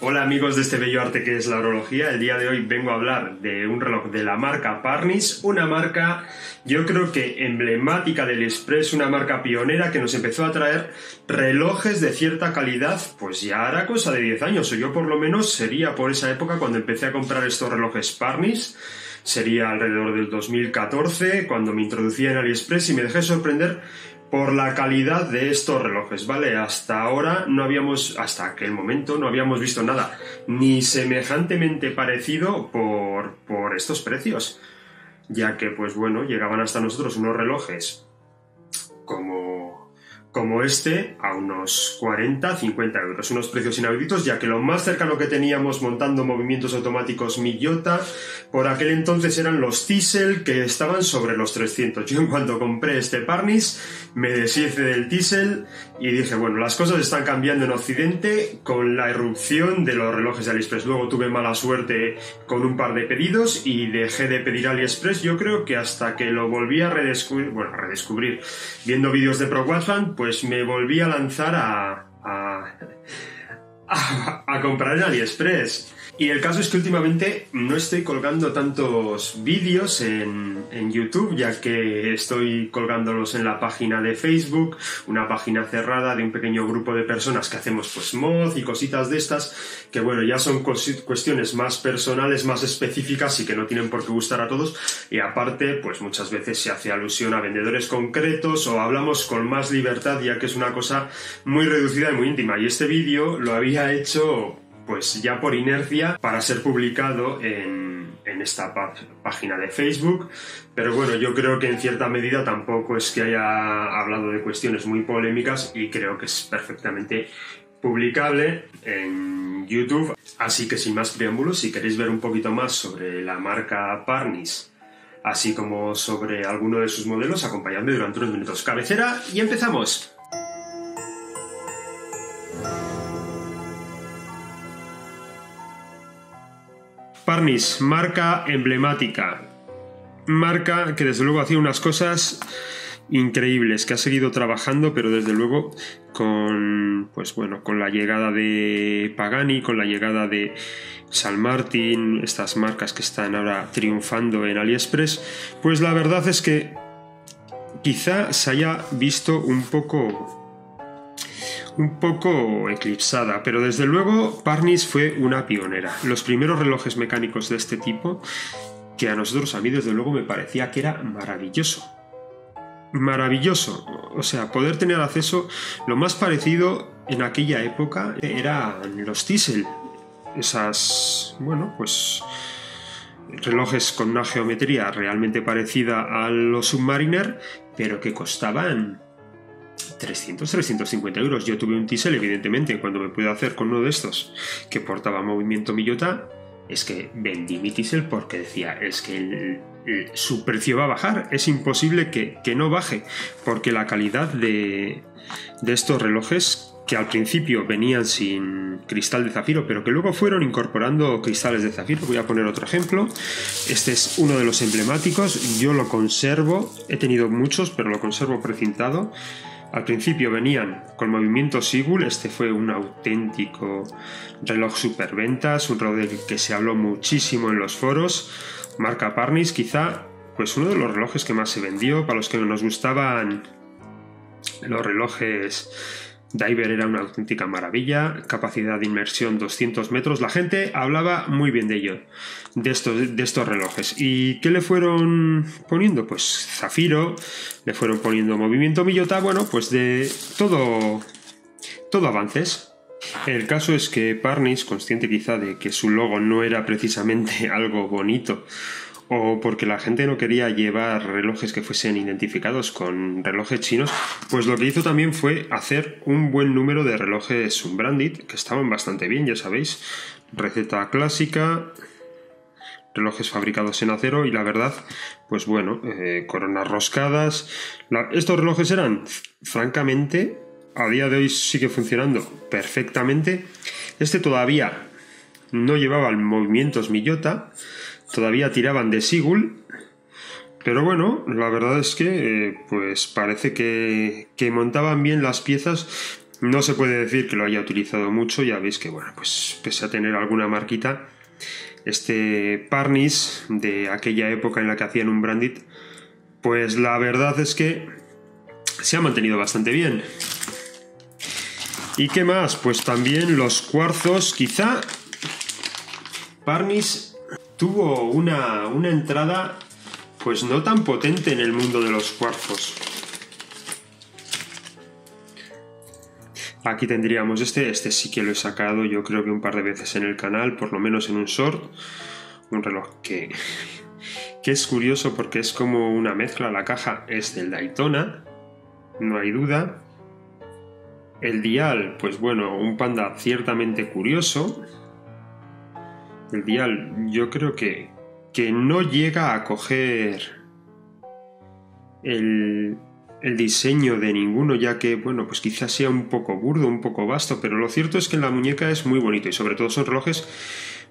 Hola amigos de este bello arte que es la horología. El día de hoy vengo a hablar de un reloj de la marca Parnis, una marca yo creo que emblemática del Aliexpress, una marca pionera que nos empezó a traer relojes de cierta calidad, pues ya hará cosa de 10 años, o yo por lo menos sería por esa época cuando empecé a comprar estos relojes Parnis. Sería alrededor del 2014 cuando me introducí en Aliexpress y me dejé sorprender por la calidad de estos relojes, ¿vale? Hasta ahora no habíamos, hasta aquel momento, no habíamos visto nada ni semejantemente parecido por estos precios, ya que, pues bueno, llegaban hasta nosotros unos relojes como este a unos 40-50 euros, unos precios inauditos, ya que lo más cercano que teníamos montando movimientos automáticos Miyota por aquel entonces eran los Tissel, que estaban sobre los 300. Yo en cuanto compré este Parnis me deshice del Tissel y dije, bueno, las cosas están cambiando en Occidente con la irrupción de los relojes de Aliexpress. Luego tuve mala suerte con un par de pedidos y dejé de pedir Aliexpress, yo creo que hasta que lo volví a redescubrir, viendo vídeos de ProWatchland, pues me volví a lanzar a comprar en Aliexpress. Y el caso es que últimamente no estoy colgando tantos vídeos en YouTube, ya que estoy colgándolos en la página de Facebook, una página cerrada de un pequeño grupo de personas que hacemos pues mod y cositas de estas, que bueno, ya son cuestiones más personales, más específicas y que no tienen por qué gustar a todos. Y aparte, pues muchas veces se hace alusión a vendedores concretos o hablamos con más libertad, ya que es una cosa muy reducida y muy íntima. Y este vídeo lo había hecho pues ya por inercia para ser publicado en esta página de Facebook, pero bueno, yo creo que en cierta medida tampoco es que haya hablado de cuestiones muy polémicas y creo que es perfectamente publicable en YouTube. Así que sin más preámbulos, si queréis ver un poquito más sobre la marca Parnis, así como sobre alguno de sus modelos, acompañadme durante unos minutos. Cabecera y empezamos. Parnis, marca emblemática, marca que desde luego hacía unas cosas increíbles, que ha seguido trabajando, pero desde luego con la llegada de Pagani, con la llegada de San Martín, estas marcas que están ahora triunfando en Aliexpress, pues la verdad es que quizá se haya visto un poco eclipsada, pero desde luego Parnis fue una pionera. Los primeros relojes mecánicos de este tipo, que a mí desde luego me parecía que era maravilloso. Maravilloso, o sea, poder tener acceso, lo más parecido en aquella época eran los Tissel, relojes con una geometría realmente parecida a los Submariner, pero que costaban 300-350 euros. Yo tuve un Tissel, evidentemente, cuando me pude hacer con uno de estos que portaba movimiento Miyota, es que vendí mi Tissel porque decía, es que su precio va a bajar, es imposible que no baje, porque la calidad de estos relojes, que al principio venían sin cristal de zafiro, pero que luego fueron incorporando cristales de zafiro. Voy a poner otro ejemplo. Este es uno de los emblemáticos, yo lo conservo, he tenido muchos, pero lo conservo precintado. Al principio venían con movimiento Seagull, este fue un auténtico reloj superventas, un reloj del que se habló muchísimo en los foros. Marca Parnis, quizá pues uno de los relojes que más se vendió. Para los que nos gustaban los relojes Diver era una auténtica maravilla, capacidad de inmersión 200 metros, la gente hablaba muy bien de ello, de estos relojes. ¿Y qué le fueron poniendo? Pues zafiro, le fueron poniendo movimiento Miyota, bueno, pues de todo avances. El caso es que Parnis, consciente quizá de que su logo no era precisamente algo bonito, o porque la gente no quería llevar relojes que fuesen identificados con relojes chinos, pues lo que hizo también fue hacer un buen número de relojes unbranded, que estaban bastante bien, ya sabéis, receta clásica, relojes fabricados en acero y la verdad, pues bueno, coronas roscadas. Estos relojes eran, francamente, a día de hoy sigue funcionando perfectamente. Este todavía no llevaba movimientos Miyota, todavía tiraban de Seagull, pero bueno, la verdad es que pues parece que montaban bien las piezas. No se puede decir que lo haya utilizado mucho. Ya veis que, bueno, pues pese a tener alguna marquita, este Parnis de aquella época en la que hacían un branded, pues la verdad es que se ha mantenido bastante bien. ¿Y qué más? Pues también los cuarzos. Quizá Parnis tuvo una entrada pues no tan potente en el mundo de los cuarzos. Aquí tendríamos este sí que lo he sacado yo creo que un par de veces en el canal, por lo menos en un short. Un reloj que es curioso porque es como una mezcla. La caja es del Daytona, no hay duda. El dial, pues bueno, un panda ciertamente curioso. El dial yo creo que no llega a coger el diseño de ninguno, ya que, bueno, pues quizás sea un poco burdo, un poco vasto, pero lo cierto es que la muñeca es muy bonito y sobre todo son relojes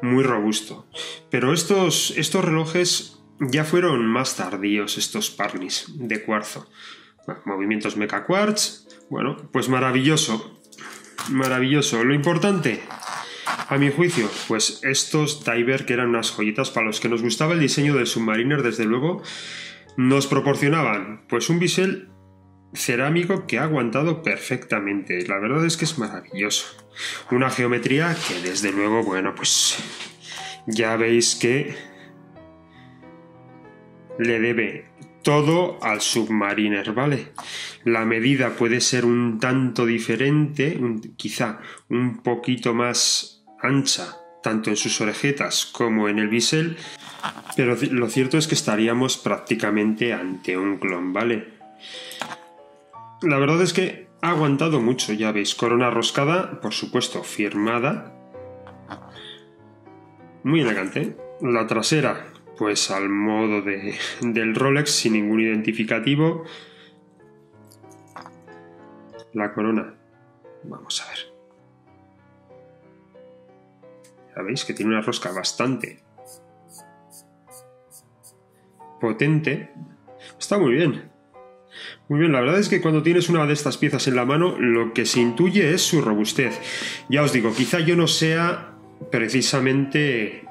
muy robustos. Pero estos relojes ya fueron más tardíos, estos Parnis de cuarzo. Bueno, movimientos Mecha Quartz, bueno, pues maravilloso, maravilloso. Lo importante, a mi juicio, pues estos Diver, que eran unas joyitas para los que nos gustaba el diseño del Submariner, desde luego, nos proporcionaban pues un bisel cerámico que ha aguantado perfectamente. La verdad es que es maravilloso. Una geometría que desde luego, bueno, pues ya veis que le debe todo al Submariner, ¿vale? La medida puede ser un tanto diferente, quizá un poquito más ancha, tanto en sus orejetas como en el bisel, pero lo cierto es que estaríamos prácticamente ante un clon, ¿vale? La verdad es que ha aguantado mucho, ya veis, corona roscada, por supuesto, firmada. Muy elegante. La trasera, pues al modo del Rolex, sin ningún identificativo. La corona, vamos a ver. Ya veis que tiene una rosca bastante potente. Está muy bien. Muy bien, la verdad es que cuando tienes una de estas piezas en la mano, lo que se intuye es su robustez. Ya os digo, quizá yo no sea precisamente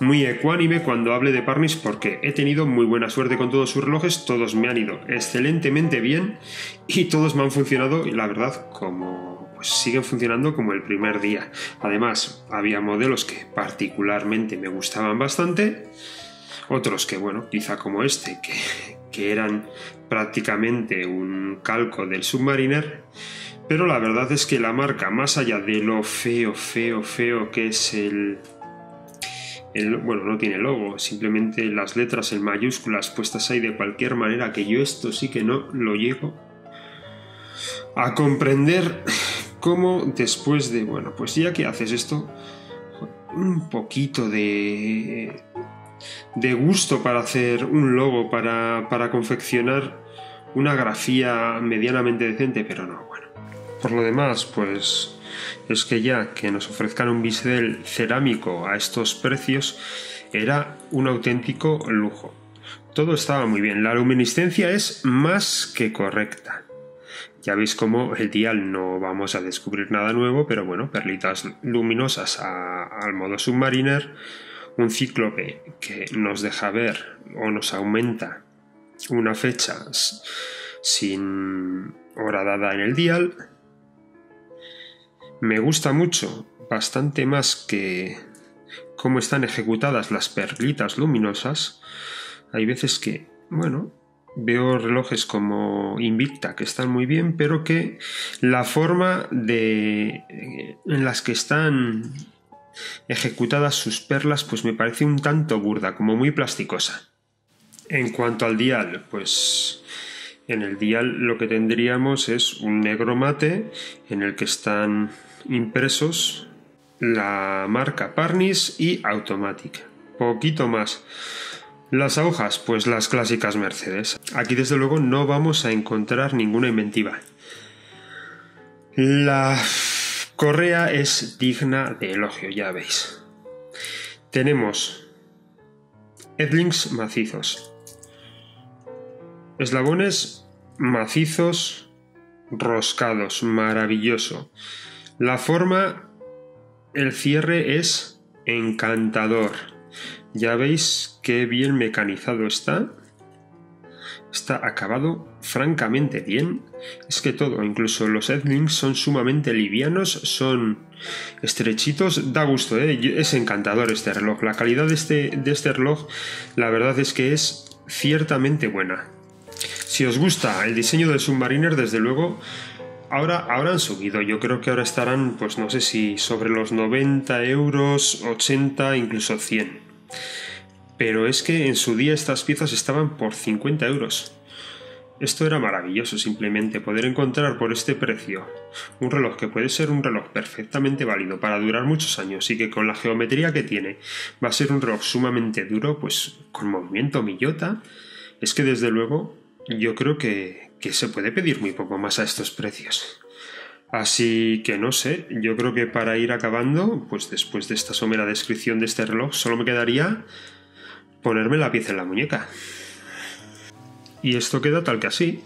muy ecuánime cuando hable de Parnis, porque he tenido muy buena suerte con todos sus relojes, todos me han ido excelentemente bien y todos me han funcionado, y la verdad, como pues siguen funcionando como el primer día. Además, había modelos que particularmente me gustaban bastante, otros que, bueno, quizá como este, que eran prácticamente un calco del Submariner, pero la verdad es que la marca, más allá de lo feo que es el bueno, no tiene logo, simplemente las letras en mayúsculas puestas ahí de cualquier manera, que yo esto sí que no lo llego a comprender, cómo después de, bueno, pues ya que haces esto, un poquito de gusto para hacer un logo, para confeccionar una grafía medianamente decente, pero no, bueno. Por lo demás, pues es que ya que nos ofrezcan un bisel cerámico a estos precios era un auténtico lujo. Todo estaba muy bien, la luminiscencia es más que correcta. Ya veis cómo el dial, no vamos a descubrir nada nuevo, pero bueno, perlitas luminosas al modo Submariner. Un cíclope que nos deja ver o nos aumenta una fecha sin hora dada en el dial. Me gusta mucho, bastante más que cómo están ejecutadas las perlitas luminosas. Hay veces que, bueno, veo relojes como Invicta que están muy bien, pero que la forma en las que están ejecutadas sus perlas, pues me parece un tanto burda, como muy plasticosa. En cuanto al dial, pues en el dial lo que tendríamos es un negro mate en el que están impresos la marca Parnis y Automatic, poquito más. Las agujas, pues las clásicas Mercedes. Aquí desde luego no vamos a encontrar ninguna inventiva. La correa es digna de elogio, ya veis. Tenemos headlinks macizos, eslabones macizos, roscados, maravilloso. La forma, el cierre es encantador. Ya veis qué bien mecanizado está. Está acabado francamente bien. Es que todo, incluso los headlinks son sumamente livianos, son estrechitos. Da gusto, ¿eh? Es encantador este reloj. La calidad de este reloj, la verdad es que es ciertamente buena. Si os gusta el diseño del Submariner, desde luego, ahora han subido. Yo creo que ahora estarán, pues no sé si sobre los 90 euros, 80, incluso 100. Pero es que en su día estas piezas estaban por 50 euros. Esto era maravilloso, simplemente poder encontrar por este precio un reloj que puede ser un reloj perfectamente válido para durar muchos años y que con la geometría que tiene va a ser un reloj sumamente duro, pues con movimiento Miyota. Es que desde luego yo creo que se puede pedir muy poco más a estos precios. Así que no sé, yo creo que para ir acabando, pues después de esta somera descripción de este reloj, solo me quedaría ponerme la pieza en la muñeca. Y esto queda tal que así.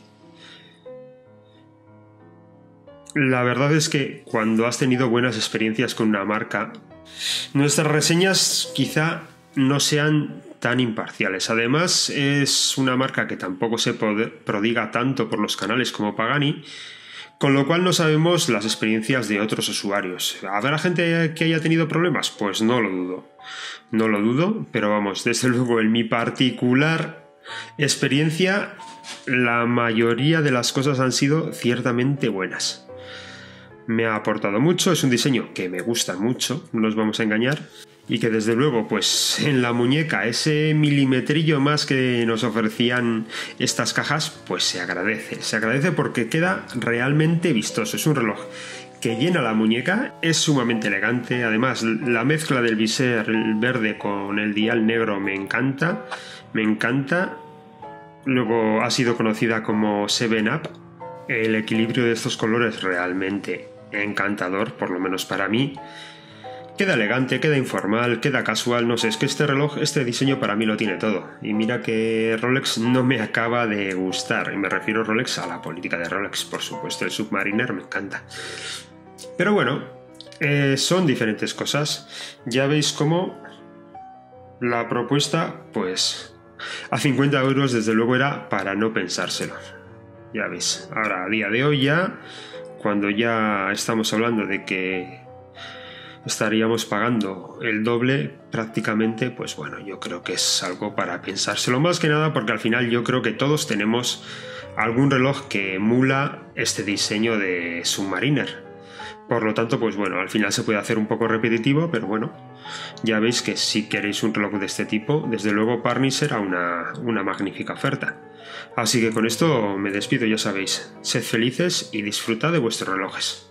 La verdad es que cuando has tenido buenas experiencias con una marca, nuestras reseñas quizá no sean tan imparciales. Además, es una marca que tampoco se prodiga tanto por los canales como Pagani, con lo cual no sabemos las experiencias de otros usuarios. ¿Habrá gente que haya tenido problemas? Pues no lo dudo. No lo dudo, pero vamos, desde luego en mi particular experiencia, la mayoría de las cosas han sido ciertamente buenas. Me ha aportado mucho, es un diseño que me gusta mucho, no nos vamos a engañar, y que desde luego, pues en la muñeca, ese milimetrillo más que nos ofrecían estas cajas, pues se agradece porque queda realmente vistoso. Es un reloj que llena la muñeca, es sumamente elegante. Además, la mezcla del bisel verde con el dial negro me encanta, me encanta. Luego ha sido conocida como 7 Up. El equilibrio de estos colores realmente encantador, por lo menos para mí. Queda elegante, queda informal, queda casual, no sé, es que este reloj, este diseño para mí lo tiene todo. Y mira que Rolex no me acaba de gustar, y me refiero a Rolex, a la política de Rolex, por supuesto, el Submariner me encanta. Pero bueno, son diferentes cosas. Ya veis cómo la propuesta, pues a 50 euros desde luego era para no pensárselo. Ya veis, ahora a día de hoy ya, cuando ya estamos hablando de que estaríamos pagando el doble prácticamente, pues bueno, yo creo que es algo para pensárselo más que nada, porque al final yo creo que todos tenemos algún reloj que emula este diseño de Submariner. Por lo tanto, pues bueno, al final se puede hacer un poco repetitivo, pero bueno, ya veis que si queréis un reloj de este tipo, desde luego Parnis será una magnífica oferta. Así que con esto me despido, ya sabéis, sed felices y disfrutad de vuestros relojes.